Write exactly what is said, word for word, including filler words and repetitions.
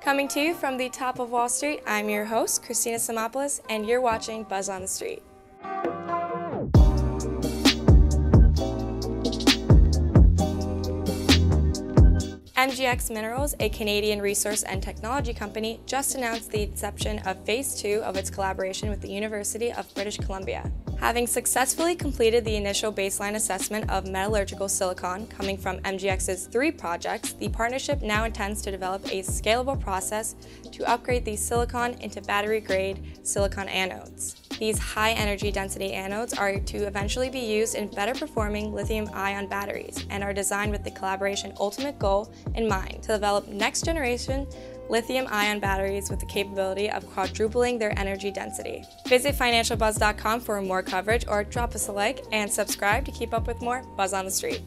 Coming to you from the top of Wall Street, I'm your host, Christina Simopoulos, and you're watching Buzz on the Street. M G X Minerals, a Canadian resource and technology company, just announced the inception of Phase two of its collaboration with the University of British Columbia. Having successfully completed the initial baseline assessment of metallurgical silicon coming from M G X's three projects, the partnership now intends to develop a scalable process to upgrade the silicon into battery-grade silicon anodes. These high-energy density anodes are to eventually be used in better-performing lithium-ion batteries and are designed with the collaboration ultimate goal in mind, to develop next-generation lithium-ion batteries with the capability of quadrupling their energy density. Visit Financial Buzz dot com for more coverage, or drop us a like and subscribe to keep up with more Buzz on the Street.